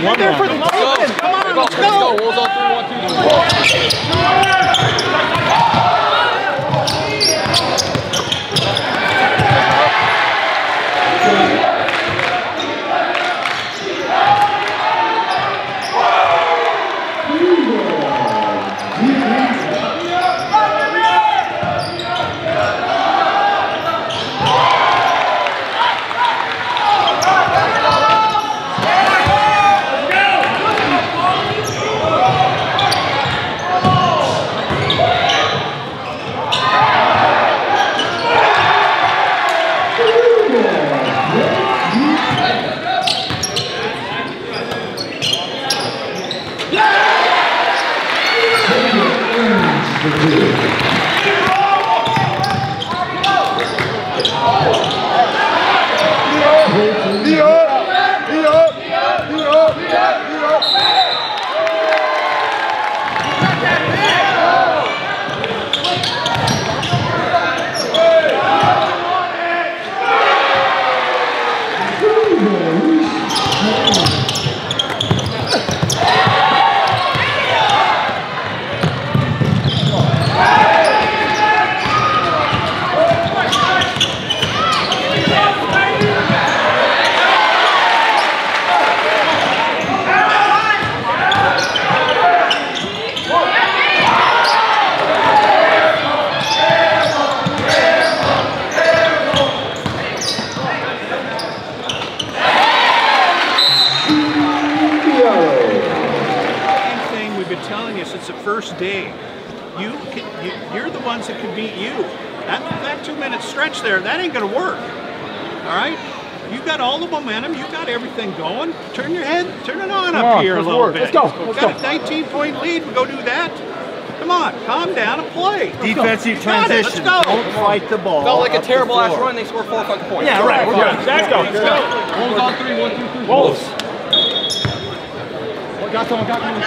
the one. There for the defense. Come on, let's go. Wolves on 3-1-2-1. It's the first day. You're the ones that can beat you. That 2-minute stretch there, that ain't gonna work. All right, you got all the momentum. You got everything going. Turn your head. Turn it on up here a little bit. Let's go. We've got a 19-point lead. We go do that. Come on, calm down and play. Defensive transition. Let's go. Don't fight the ball. Felt like a terrible ass run. They score 4 fucking points. Yeah, right. We're good. Let's go. Let's go. Wolves on 3. 1, 2, 3. Wolves. Got someone. Got someone.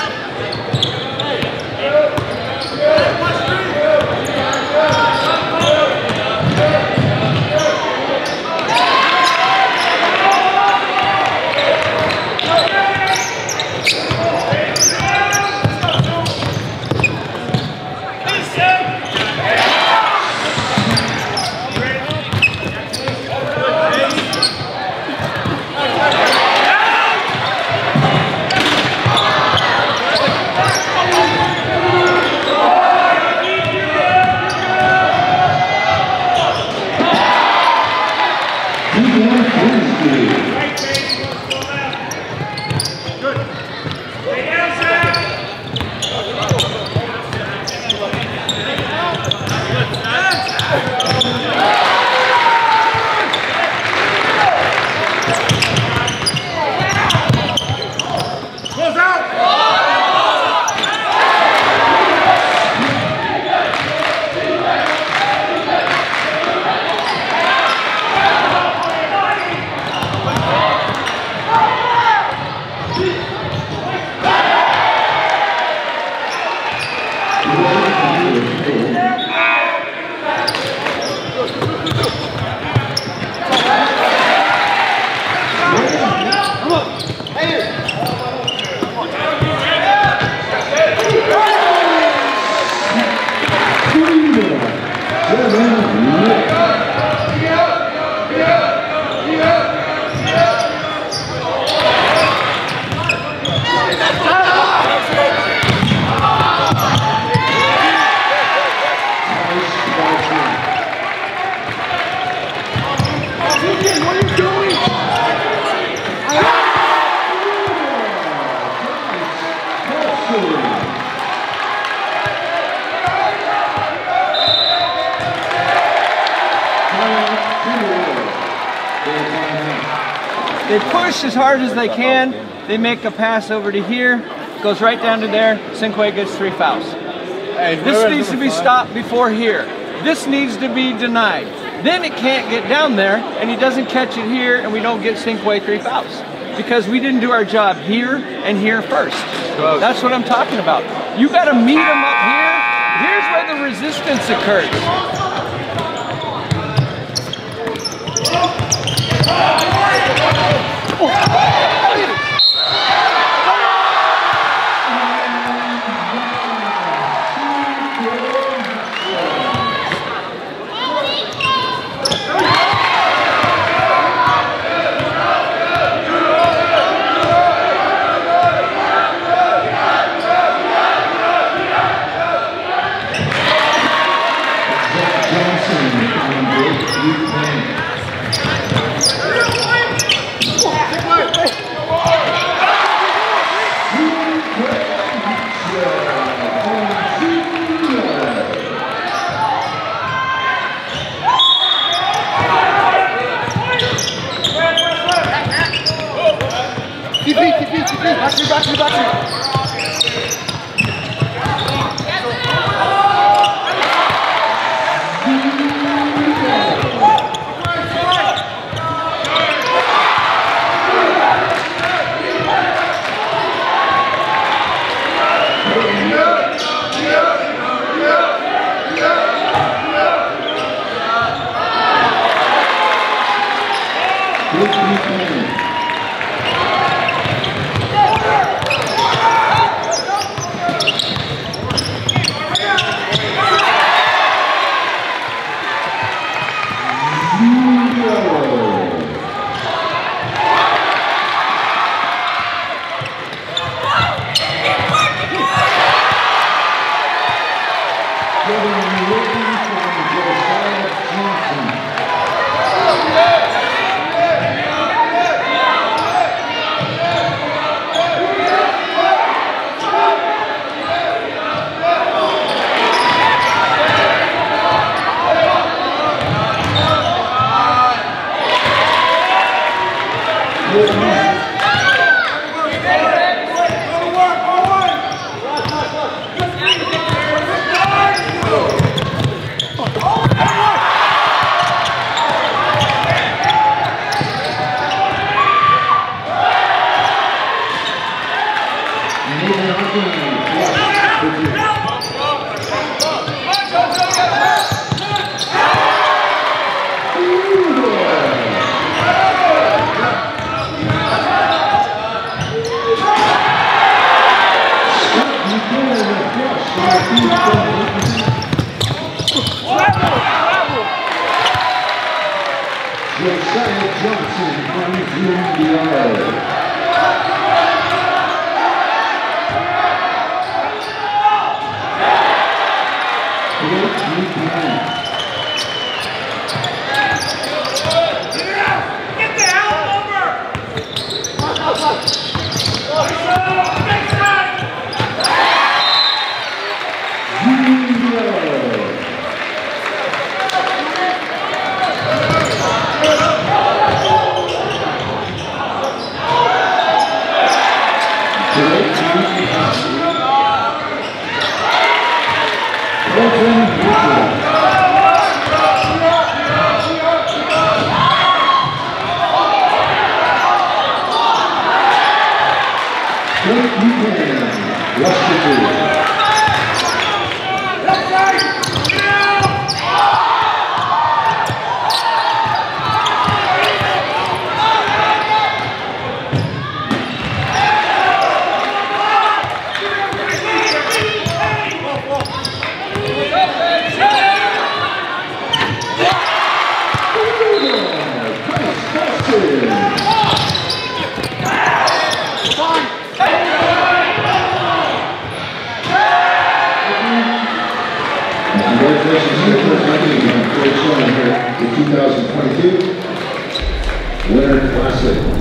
They push as hard as they can. They make a pass over to here, goes right down to there. Sinkway gets 3 fouls. This needs to be stopped before here. This needs to be denied. Then it can't get down there, and he doesn't catch it here, and we don't get Sinkway 3 fouls because we didn't do our job here and here first. That's what I'm talking about. You got to meet them up here. Here's where the resistance occurs. Oh, Back to me. Josiah Johnson from UNBI. Winner classic.